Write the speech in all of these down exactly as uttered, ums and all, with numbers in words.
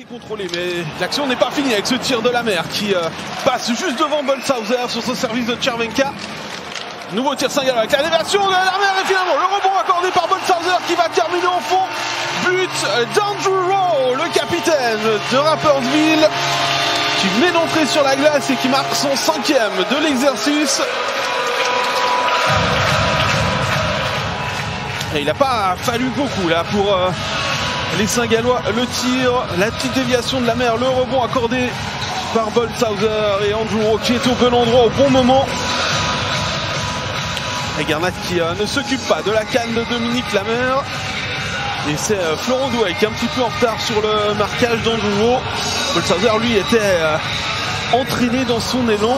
été contrôlé, mais l'action n'est pas finie avec ce tir de Lamer qui euh, passe juste devant Boltshauser sur ce service de Červenka. Nouveau tir cinglé avec la déviation de Lamer et finalement le rebond accordé par Boltshauser qui va terminer au fond. But d'Andrew Rowe, le capitaine de Rappersville, qui met d'entrée sur la glace et qui marque son cinquième de l'exercice. Et il n'a pas fallu beaucoup là pour euh, les Saint-Gallois. Le tir, la petite déviation de Lamer, le rebond accordé par Boltshauser et Andrew Rowe qui est au bon endroit au bon moment. Et Gernat qui euh, ne s'occupe pas de la canne de Dominique Lamer. Et c'est euh, Florent Douai qui est un petit peu en retard sur le marquage d'Andrew Rowe. Boltshauser lui était euh, entraîné dans son élan.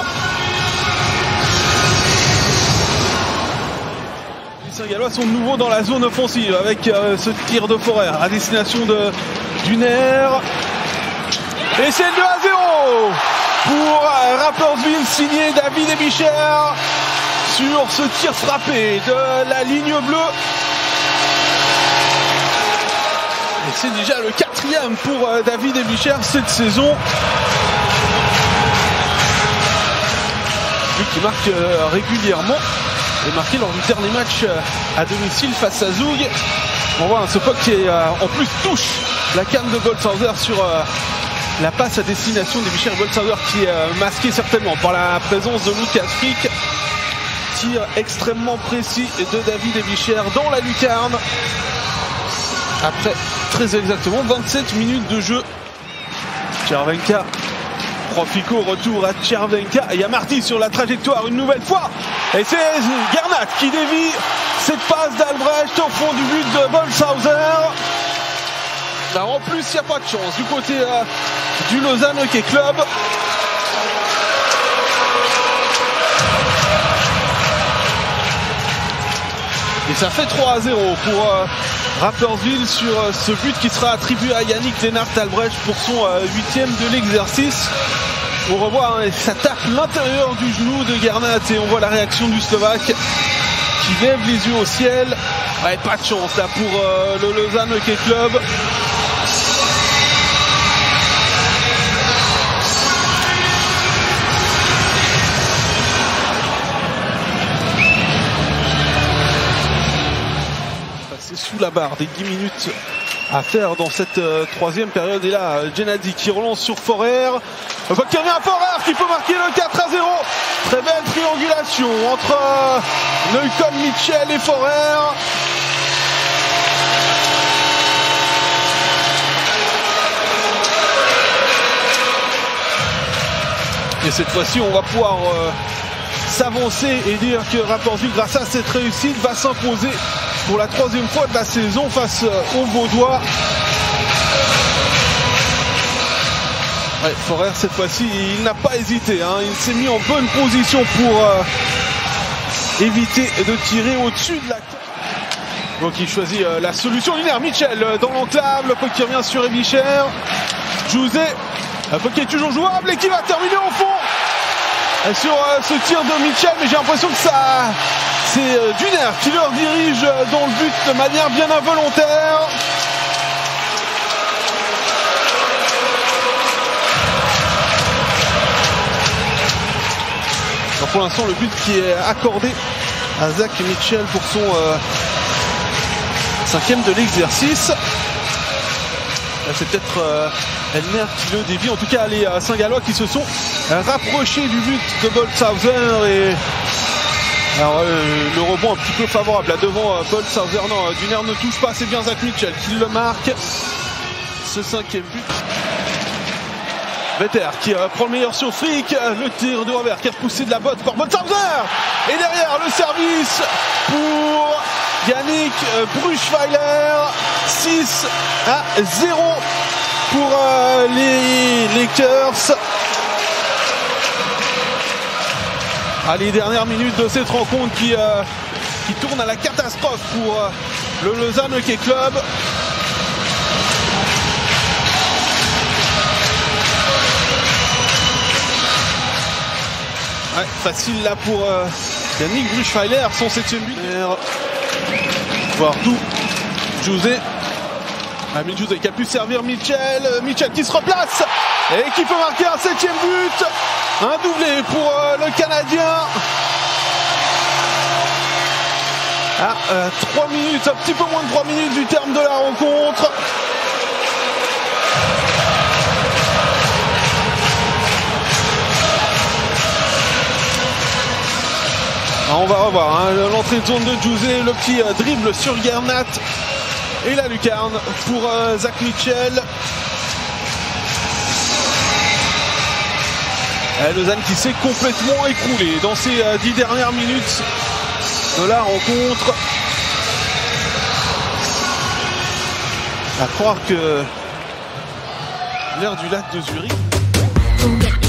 Les Saint-Gallois sont de nouveau dans la zone offensive avec euh, ce tir de Forer à destination de Dünner. Et c'est deux à zéro pour Rappersville, signé David Aebischer sur ce tir frappé de la ligne bleue. Et c'est déjà le quatrième pour euh, David Aebischer cette saison. Lui qui marque euh, régulièrement. Et marqué lors du dernier match à domicile face à Zoug. On voit un Sopok qui est, euh, en plus touche la canne de Boltshauser sur euh, la passe à destination des Aebischer. Boltshauser qui est euh, masqué certainement par la présence de Lucas Frick. Tir extrêmement précis de David Aebischer dans la lucarne. Après très exactement vingt-sept minutes de jeu. Červenka. Profico retour à Červenka. Il y a Marty sur la trajectoire une nouvelle fois. Et c'est Gernat qui dévie cette passe d'Albrecht au fond du but de Boltshauser. Là, en plus, il n'y a pas de chance du côté euh, du Lausanne Hockey Club. Et ça fait trois à zéro pour euh, Rappersville sur euh, ce but qui sera attribué à Yannick-Lennart Albrecht pour son euh, huitième de l'exercice. On revoit, hein, ça tape l'intérieur du genou de Gernat et on voit la réaction du Slovaque qui lève les yeux au ciel. Ouais, pas de chance là pour euh, le Lausanne Hockey Club. Passé sous la barre des dix minutes à faire dans cette euh, troisième période. Et là, Gennady qui relance sur Forer. Enfin, qui revient à Forer qui peut marquer le quatre à zéro. Très belle triangulation entre euh, Neukom, Mitchell et Forer. Et cette fois-ci, on va pouvoir euh, s'avancer et dire que Rappersville, grâce à cette réussite, va s'imposer pour la troisième fois de la saison face aux Vaudois. Ouais, Forer cette fois-ci il n'a pas hésité, hein. Il s'est mis en bonne position pour euh, éviter de tirer au-dessus de la cage. Donc il choisit euh, la solution linéaire. Mitchell euh, dans l'enclave, le puck qui revient sur Aebischer. José, le puck qui est toujours jouable et qui va terminer au fond sur euh, ce tir de Mitchell, mais j'ai l'impression que ça... C'est Dünner qui leur dirige dans le but de manière bien involontaire. Alors pour l'instant, le but qui est accordé à Zach Mitchell pour son euh, cinquième de l'exercice. C'est peut-être euh, Elmer qui le dévie. En tout cas, les Saint-Gallois qui se sont rapprochés du but de Boltshauser et... Alors euh, le rebond un petit peu favorable là devant euh, Boltshauser. Non, euh, Dünner ne touche pas, c'est bien Zach Mitchell qui le marque. Ce cinquième but. Wetter qui euh, prend le meilleur sur Frick. Le tir de Robert qui est repoussé de la botte par Boltshauser. Et derrière le service pour Yannick Brüschweiler. six à zéro pour euh, les Lakers. Ah, les dernières minutes de cette rencontre qui, euh, qui tourne à la catastrophe pour euh, le Lausanne Hockey Club. Ouais, facile là pour euh, Yannick Brüschweiler, son septième but. Voir tout. José Amin José qui a pu servir Mitchell. Mitchell qui se replace et qui peut marquer un septième but. Un doublé pour le Canadien. Ah, euh, trois minutes, un petit peu moins de trois minutes du terme de la rencontre. On va revoir hein, l'entrée de zone de José, le petit euh, dribble sur Gernat et la lucarne pour euh, Zach Mitchell. Et Lausanne qui s'est complètement écroulé dans ces euh, dix dernières minutes de la rencontre. À croire que l'air du lac de Zurich.